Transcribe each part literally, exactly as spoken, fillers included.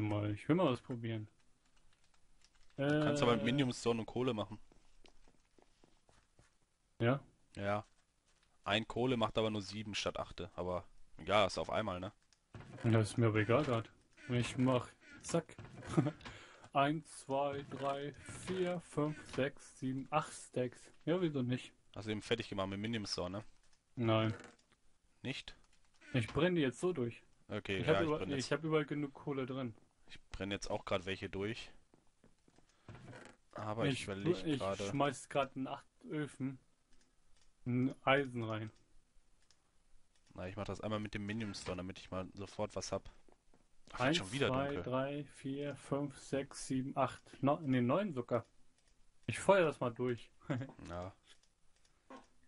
mal, ich will mal was probieren. Äh, du kannst aber mit Minium Stone und Kohle machen. Ja? Ja. Ein Kohle macht aber nur sieben statt acht. Aber ja, ist auf einmal, ne? Das ist mir aber egal gerade. Ich mach zack. eins, zwei, drei, vier, fünf, sechs, sieben, acht Stacks. Ja, wieso nicht? Hast du eben fertig gemacht mit Minium Store, ne? Nein. Nicht? Ich brenne jetzt so durch. Okay, ich ja, habe überall, ich brenne jetzt. Ich hab überall genug Kohle drin. Ich brenne jetzt auch gerade welche durch. Aber ich, ich überlege gerade. Ich schmeiß gerade in acht Öfen ein Eisen rein. Na, ich mach das einmal mit dem Minium Store, damit ich mal sofort was hab. Ach, eins, zwei, drei, vier, fünf, sechs, sieben, acht. Ne, neun sogar. Ich feuer das mal durch. Ja.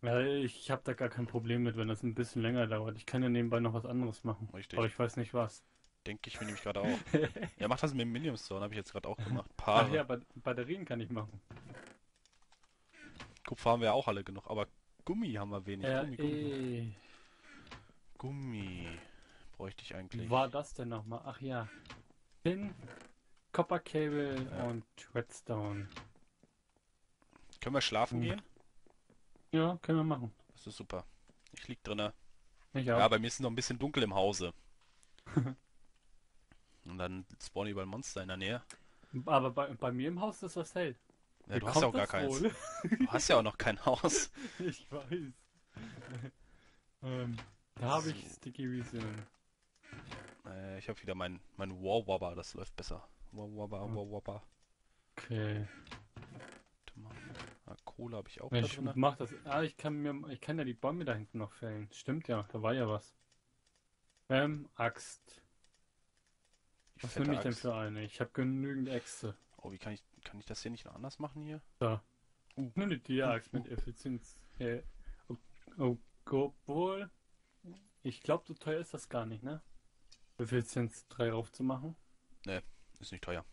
Weil ich habe da gar kein Problem mit, wenn das ein bisschen länger dauert. Ich kann ja nebenbei noch was anderes machen. Richtig. Aber ich weiß nicht was. Denke ich mir nämlich gerade auch. Ja, mach das mit dem Minium Stone, habe ich jetzt gerade auch gemacht. Paare. Ach ja, ba Batterien kann ich machen. Kupfer haben wir ja auch alle genug, aber Gummi haben wir wenig. Ja, Gummi, Gummi. Gummi. Bräuchte ich eigentlich. War das denn nochmal? Ach ja. Pin, Copper Cable ja. und Redstone. Können wir schlafen mhm. gehen? Ja, können wir machen. Das ist super. Ich lieg drinne. Ich auch. Ja, bei mir ist es noch ein bisschen dunkel im Hause. Und dann spawnen überall Monster in der Nähe. Aber bei, bei mir im Haus ist das hell. Ja, du, du hast ja auch gar keins. Du hast ja auch noch kein Haus. Ich weiß. ähm, da habe so. ich Sticky Resin. Äh, ich habe wieder mein, mein Wowwabba, das läuft besser. Wowwabba, Wowwabba. Okay. Ah, Kohle habe ich auch ich da drin. Mach das. Ah, ich kann mir, ich kann ja die Bäume da hinten noch fällen. Stimmt ja, da war ja was. Ähm, Axt. Die was nehme ich Axt. denn für eine? Ich habe genügend Äxte. Oh, wie kann ich, kann ich das hier nicht noch anders machen hier? Da. Uh. Nur die Tieraxt uh. mit Effizienz. Äh, obwohl, ich glaube, so teuer ist das gar nicht, ne? Effizienz drei aufzumachen. Ne, ist nicht teuer.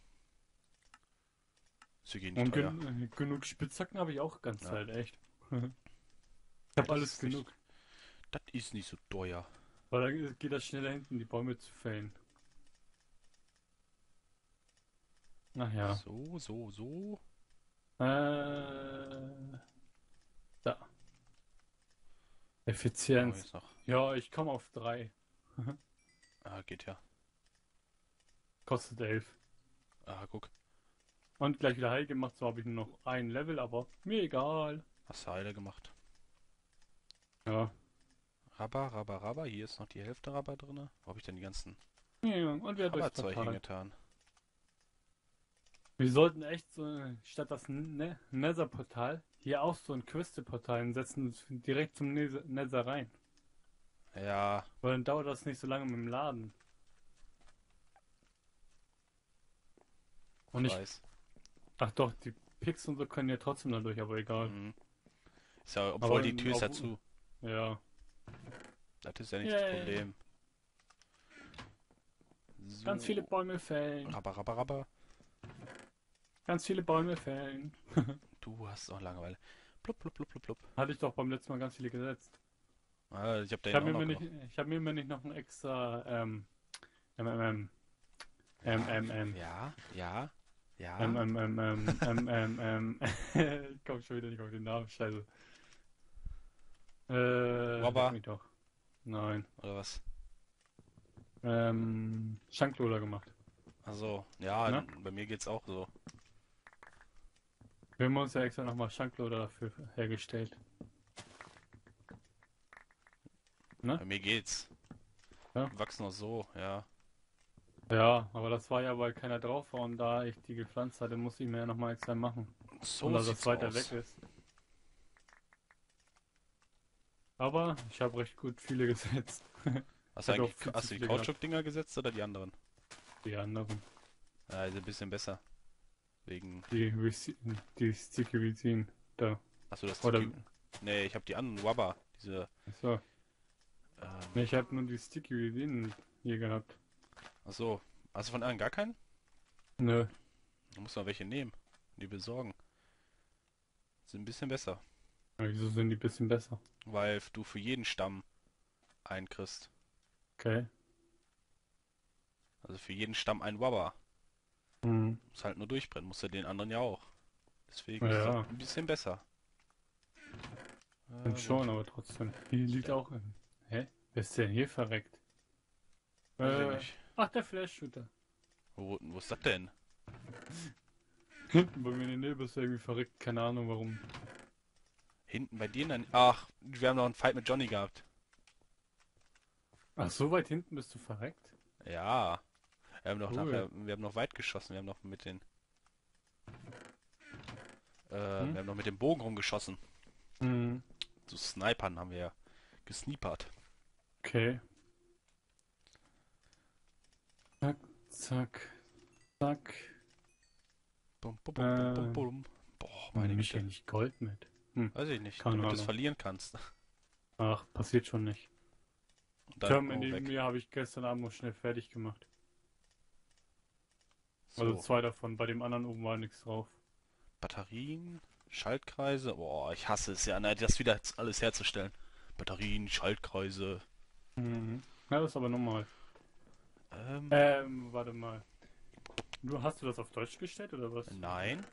Ist nicht Und teuer. Gen genug Spitzhacken habe ich auch ganz ja. halt, echt. Ich habe alles genug. Nicht, das ist nicht so teuer. Weil dann geht das schneller hinten, die Bäume zu fällen. Ach ja. So, so, so. Äh. Da. Effizienz. Oh, ja, ich komme auf drei. Ah, geht ja. Kostet elf. Ah, guck. Und gleich wieder heil gemacht. So habe ich nur noch ein Level, aber mir egal. Hast du heile gemacht? Ja. Rabba, Rabba, Rabba. Hier ist noch die Hälfte Rabba drin. Wo habe ich denn die ganzen ja, und wir Rabba-Zeug hingetan? Wir sollten echt so, statt das ne Nether-Portal, hier auch so ein Quisteportal hinsetzen und direkt zum ne Nether rein. Ja. Weil dann dauert das nicht so lange mit dem Laden. Und ich weiß. Ach doch, die Picks und so können ja trotzdem dadurch, aber egal. Mhm. Ist ja, obwohl aber die Tür ist ja zu. Ja. Das ist ja nicht yeah. das Problem. So. Ganz viele Bäume fällen. Rabba, rabba, rabba. Ganz viele Bäume fällen. Du hast auch Langeweile. Blub, blub, blub, blub, blub. Hatte ich doch beim letzten Mal ganz viele gesetzt. Ah, ich habe da ich hab mir, nicht, ich hab mir nicht noch ein extra ähm, MMM. MMM. Ja, ja. Ja. Ähm, ähm, ähm, ähm, ähm, ähm, ähm, ich komm schon wieder nicht auf den Namen, scheiße. Äh, Wabba. Mich doch. Nein. Oder was? Ähm, Shankloder gemacht. Also ja, Na? bei mir geht's auch so. Wir haben uns ja extra nochmal Shankloder dafür hergestellt. Ne? Bei mir geht's. Ja? Wachsen auch so, ja. Ja, aber das war ja, weil keiner drauf war und da ich die gepflanzt hatte, musste ich mir ja nochmal extra machen. So, dass es weiter aus. weg ist. Aber ich habe recht gut viele gesetzt. Hast du eigentlich viel, hast du die Kautschuk-Dinger gesetzt oder die anderen? Die anderen. Ja, also ein bisschen besser. Wegen. Die, die Sticky Resin da. Achso, das Sticky. Nee, ich habe die anderen Wabba. Diese. Achso. Ähm... Nee, ich habe nur die Sticky Resin hier gehabt. Achso, hast du von allen gar keinen? Nö. Du musst noch welche nehmen, die besorgen. Sind ein bisschen besser. Ja, wieso sind die ein bisschen besser? Weil du für jeden Stamm einen kriegst. Okay. Also für jeden Stamm ein Wabba. Mhm. Muss halt nur durchbrennen, muss er den anderen ja auch. Deswegen ja. Ist das ein bisschen besser. Äh, schon, aber trotzdem. Hier liegt auch ein... Hä? Wer ist denn hier verreckt? Äh, ach, der Flash-Shooter. Wo, wo ist das denn? Hinten bei mir in der Nähe ist er irgendwie verreckt, keine Ahnung warum. Hinten bei dir dann? Ach, wir haben noch einen Fight mit Johnny gehabt. Ach, so weit hinten bist du verreckt? Ja. Wir haben noch, cool. nachher, wir haben noch weit geschossen, wir haben noch mit den... Äh, hm? Wir haben noch mit dem Bogen rumgeschossen. Mhm. Zu Snipern haben wir ja gesnipert. Okay. Zack, zack, zack. Bum, bum, bum, äh, bum, bum, bum. Boah, meine Güte. Ich nicht Gold mit. Hm. Weiß ich nicht, damit du das verlieren kannst. Ach, passiert schon nicht. Turm in neben mir habe ich gestern Abend noch schnell fertig gemacht. So. Also zwei davon, bei dem anderen oben war nichts drauf. Batterien, Schaltkreise, boah, ich hasse es ja, das wieder alles herzustellen. Batterien, Schaltkreise. Mhm. Ja, das ist aber normal. Ähm, ähm, warte mal. Du, hast du das auf Deutsch gestellt oder was? Nein,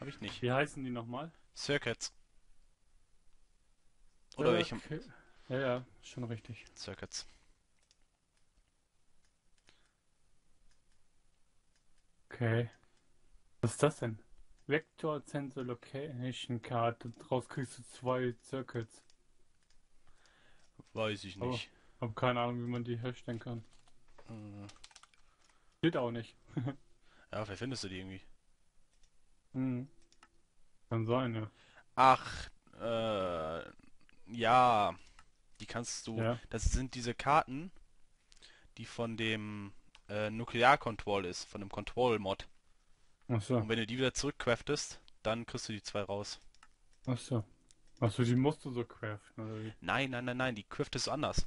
habe ich nicht. Wie heißen die nochmal? Circuits. Oder ja, welchem? Okay. Ja, ja, schon richtig. Circuits. Okay. Was ist das denn? Vector Sensor Location Karte. Draus kriegst du zwei Circuits. Weiß ich nicht. Aber hab keine Ahnung, wie man die herstellen kann. Hm. Steht auch nicht. Ja, vielleicht findest du die irgendwie. Hm. Kann sein, ja. Ach, äh, ja. Die kannst du. Ja. Das sind diese Karten, die von dem äh, Nuklear-Control ist, von dem Control-Mod. Ach so. Und wenn du die wieder zurückcraftest, dann kriegst du die zwei raus. Ach so. Achso, die musst du so craften, oder wie? Nein, nein, nein, nein, die craftest du anders.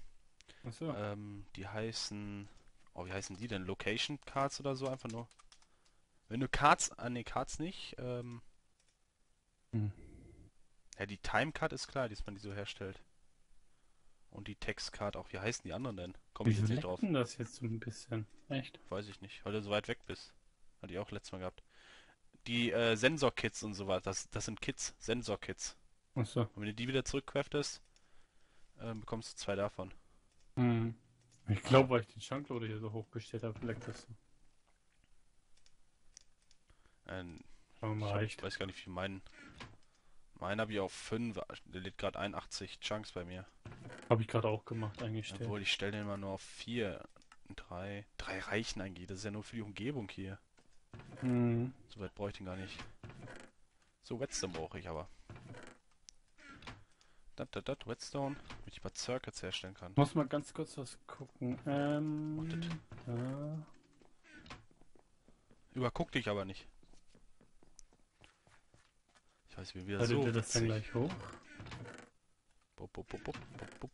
Ach so. Ähm, die heißen. Oh, wie heißen die denn? Location-Cards oder so? Einfach nur. Wenn du Cards. Ah, ne, Cards nicht. Ähm. Hm. Ja, die Time-Card ist klar, dass man die so herstellt. Und die Textkarte auch. Wie heißen die anderen denn? Komme ich jetzt nicht drauf. Wie das jetzt so ein bisschen? Echt? Weiß ich nicht, weil du so weit weg bist. Hatte ich auch letztes Mal gehabt. Die äh, Sensor-Kits und so was. Das, das sind Kits. Sensor-Kits. Achso. Und wenn du die wieder zurückcraftest, äh, bekommst du zwei davon. Hm. Ich glaube, weil ich den Shankloder hier so hochgestellt habe, leckt das so. Ähm, ich, hab, ich weiß gar nicht, wie mein... Meinen habe ich auf fünf, der lädt gerade einundachtzig Chunks bei mir. Habe ich gerade auch gemacht, eingestellt. Obwohl, ich stelle den mal nur auf vier. drei. drei reichen eigentlich, das ist ja nur für die Umgebung hier. Mhm. So weit brauche ich den gar nicht. So, Redstone brauche ich aber. Dat, dat, dat, Redstone, damit ich mal Circuits herstellen kann. Muss mal ganz kurz was gucken. Ähm. Da. Überguck dich aber nicht. Weiß wie wieder so das dann gleich hoch. Bup, bup, bup, bup, bup.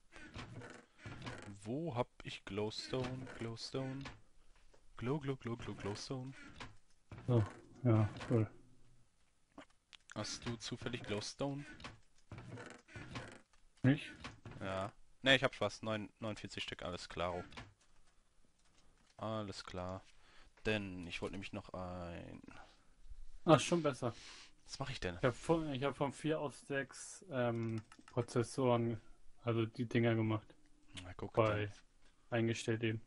Wo hab ich Glowstone? Glowstone? Glow, glow, glow, glow, Glowstone? So, oh, ja, cool. Hast du zufällig Glowstone? Nicht? Ja. Ne, ich hab was. neunundvierzig Stück, alles klar. Alles klar. Denn ich wollte nämlich noch ein... Ach, schon besser. Was mache ich denn? Ich habe von, hab von vier auf sechs ähm, Prozessoren, also die Dinger gemacht. Na, guck bei dann. Eingestellt eben.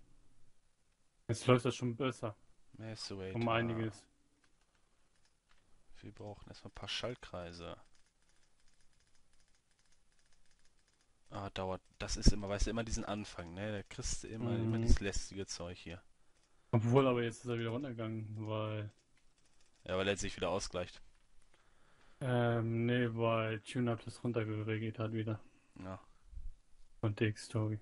Jetzt läuft das schon besser. Messweight, um einiges. Ah. Wir brauchen erstmal ein paar Schaltkreise. Ah, dauert. Das ist immer, weißt du, immer diesen Anfang, ne? Da kriegst du immer, mhm. immer dieses lästige Zeug hier. Obwohl, aber jetzt ist er wieder runtergegangen, weil... Ja, weil er sich wieder ausgleicht. Ähm, nee, weil TuneUp das runtergeregelt hat wieder. Ja. Und die X-Story.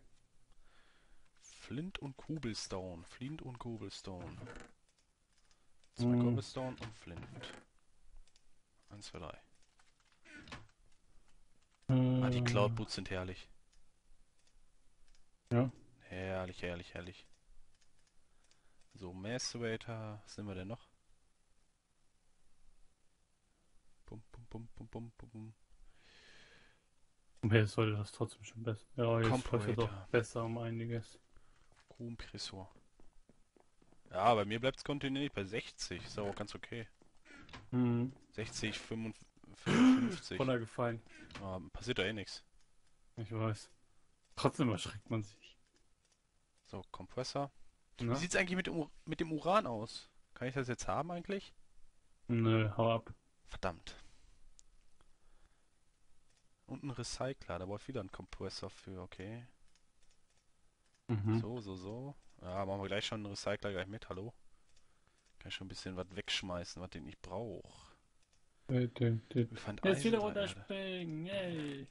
Flint und Cobblestone. Flint und Cobblestone. Zwei mm. Cobblestone und Flint. Eins, zwei, drei. Ähm. Ah, die Cloudboots sind herrlich. Ja. Herrlich, herrlich, herrlich. So, Macerator. Was sind wir denn noch? Bum, bum, bum, bum. Okay, sollte das trotzdem schon besser. Ja, jetzt läuft es auch besser um einiges. Kompressor. Ja, bei mir bleibt es kontinuierlich bei sechzig. Ist auch ganz okay. Hm. sechzig, fünfundfünfzig. Runtergefallen. Ah, passiert da eh nichts. Ich weiß. Trotzdem erschreckt man sich. So, Kompressor. Na? Wie sieht es eigentlich mit dem, mit dem Uran aus? Kann ich das jetzt haben eigentlich? Nö, hau ab. Verdammt. Und ein Recycler, da braucht wieder ein Kompressor für, okay. Mhm. So, so, so. Ja, machen wir gleich schon einen Recycler gleich mit, hallo? Kann ich schon ein bisschen was wegschmeißen, was den ich brauche. Jetzt wieder runterspringen, yay!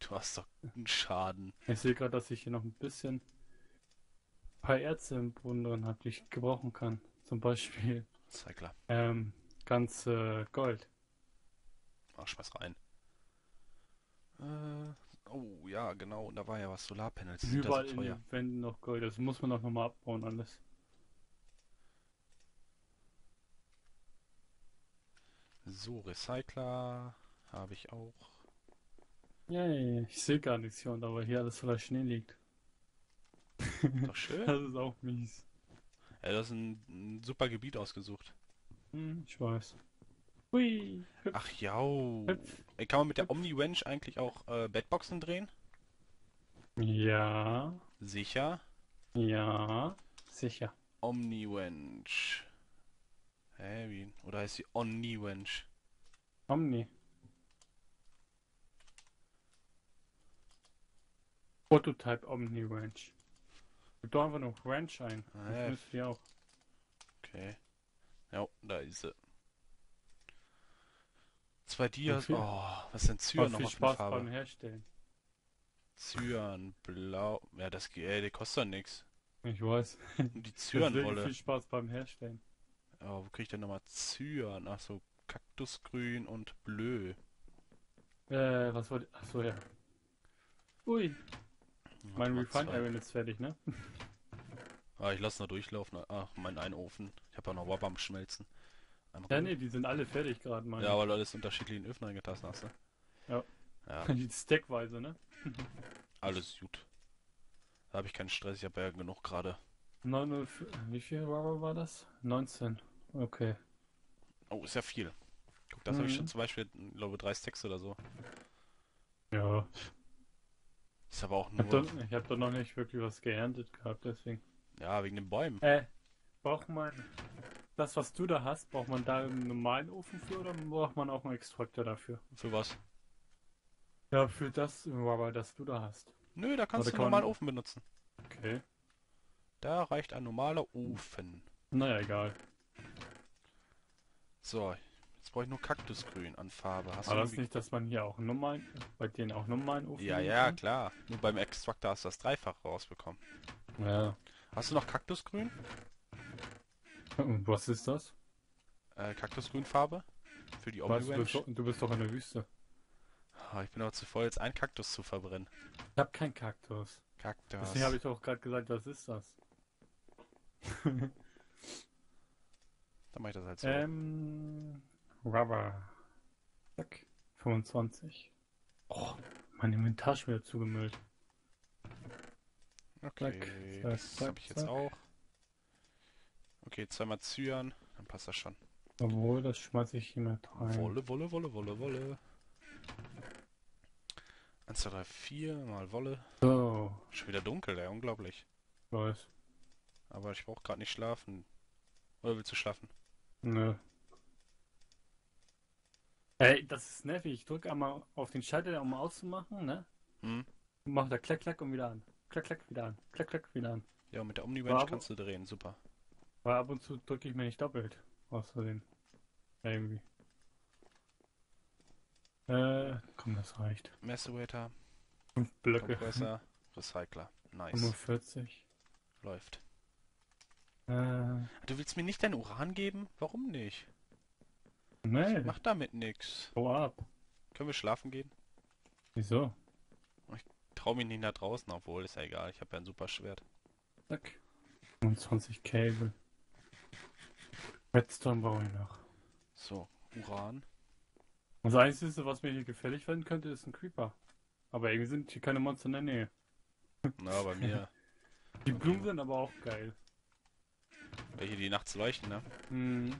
Du hast doch einen Schaden. Ich sehe gerade, dass ich hier noch ein bisschen ein paar Erze im Boden drin habe, die ich gebrauchen kann. Zum Beispiel. Recycler. Ähm, ganz äh, Gold. Ach, schmeiß rein. Äh, oh ja, genau, und da war ja was, Solarpanels. Überall in den Wänden noch Gold, das muss man doch nochmal abbauen alles. So, Recycler habe ich auch. Yay, ich sehe gar nichts hier, und aber hier alles voller Schnee liegt. Doch schön. Das ist auch mies. Ja, das ist ein, ein super Gebiet ausgesucht. Hm, ich weiß. Hui, ach jau. Ey, kann man mit der Omni-Wand eigentlich auch äh, Bedboxen drehen? Ja. Sicher? Ja, sicher. Omni-Wand. Hä, wie? Oder heißt sie Omni-Wand? Omni. Prototype Omni Wrench. Gib doch einfach nur Wrench ein. Ah, das müsst ihr auch. Okay. Ja, da ist sie. Zwei Dias, okay. Oh, was sind Zyan noch auf der Farbe? Spaß beim Herstellen. Zyan, blau, ja das geht, die kostet ja nix. Ich weiß. Die Zyan-Rolle. Viel Spaß beim Herstellen. Oh, wo krieg ich denn nochmal Zyan? Ach so, Kaktusgrün und Blö. Äh, was wollte ich? Achso, ja. Ui. Ja, mein Refined Iron ist fertig, ne? Ah, ich lasse noch durchlaufen. Ach, mein einen Ofen. Ich habe ja noch Wabba am Schmelzen. Ja, ne, die sind alle fertig gerade, meine. Ja, weil du alles unterschiedlich in den Öfen eingetastet hast, ne? Ja. Ja. Die Stackweise, ne? Alles gut. Da habe ich keinen Stress, ich habe ja genug gerade. neun null vier, wie viel Wabba war das? neunzehn. Okay. Oh, ist ja viel. Guck, das mhm. habe ich schon zum Beispiel, glaube drei Stacks oder so. Ja. Ist aber auch nur... Ich habe doch, hab doch noch nicht wirklich was geerntet gehabt, deswegen. Ja, wegen den Bäumen. Äh, braucht man... Das, was du da hast, braucht man da einen normalen Ofen für oder braucht man auch einen Extraktor dafür? Für was? Ja, für das, aber das du da hast. Nö, da kannst oder du einen kann normalen man... Ofen benutzen. Okay. Da reicht ein normaler Ofen. Naja, egal. So, jetzt brauche ich nur Kaktusgrün an Farbe. Hast aber du das irgendwie... nicht, dass man hier auch einen normalen, bei denen auch einen normalen Ofen Ja, ja, kann? Klar. Nur beim Extraktor hast du das dreifach rausbekommen. Ja. Hast du noch Kaktusgrün? Und was ist das? Äh, Kaktusgrünfarbe? Für die Omni-Wand. Du, du bist doch in der Wüste. Oh, ich bin aber zu voll, jetzt einen Kaktus zu verbrennen. Ich hab keinen Kaktus. Kaktus. Deswegen habe ich doch gerade gesagt, was ist das? Dann mach ich das halt so. Ähm. Rubber. Zack. fünfundzwanzig. Oh, mein Inventar ist wieder zugemüllt. Okay, zack, zack, das habe ich jetzt zack. auch. Okay, zweimal Zyan, dann passt das schon. Obwohl, das schmeiße ich hier mal rein. Wolle, Wolle, Wolle, Wolle, Wolle. eins, zwei, drei, vier, mal Wolle. So. Schon wieder dunkel, ey, unglaublich. Weiß. Aber ich brauche gerade nicht schlafen. Oder willst du schlafen? Nö. Ey, das ist nervig. Ich drücke einmal auf den Schalter, um auszumachen, ne? Hm. Und mach da klack, klack und wieder an. Klack, klack, wieder an. Klack, klack, wieder an. Ja, und mit der Omni-Wand kannst du drehen, super. Aber ab und zu drücke ich mir nicht doppelt, außerdem. Irgendwie. Äh, komm, das reicht. Messewater. fünf Blöcke. Kompressor, Recycler. Nice. fünfundvierzig. Läuft. Äh. Du willst mir nicht dein Uran geben? Warum nicht? Nee. Ich mach damit nix. Hau ab. Können wir schlafen gehen? Wieso? Ich trau mich nicht nach draußen, obwohl, ist ja egal. Ich habe ja ein super Schwert. Zack. fünfundzwanzig Cable. Redstone brauche ich noch. So, Uran. Das Einzige, was mir hier gefällig werden könnte, ist ein Creeper. Aber irgendwie sind hier keine Monster in der Nähe. Na, bei mir. Die Blumen sind aber auch geil. Welche, die nachts leuchten, ne? Mhm.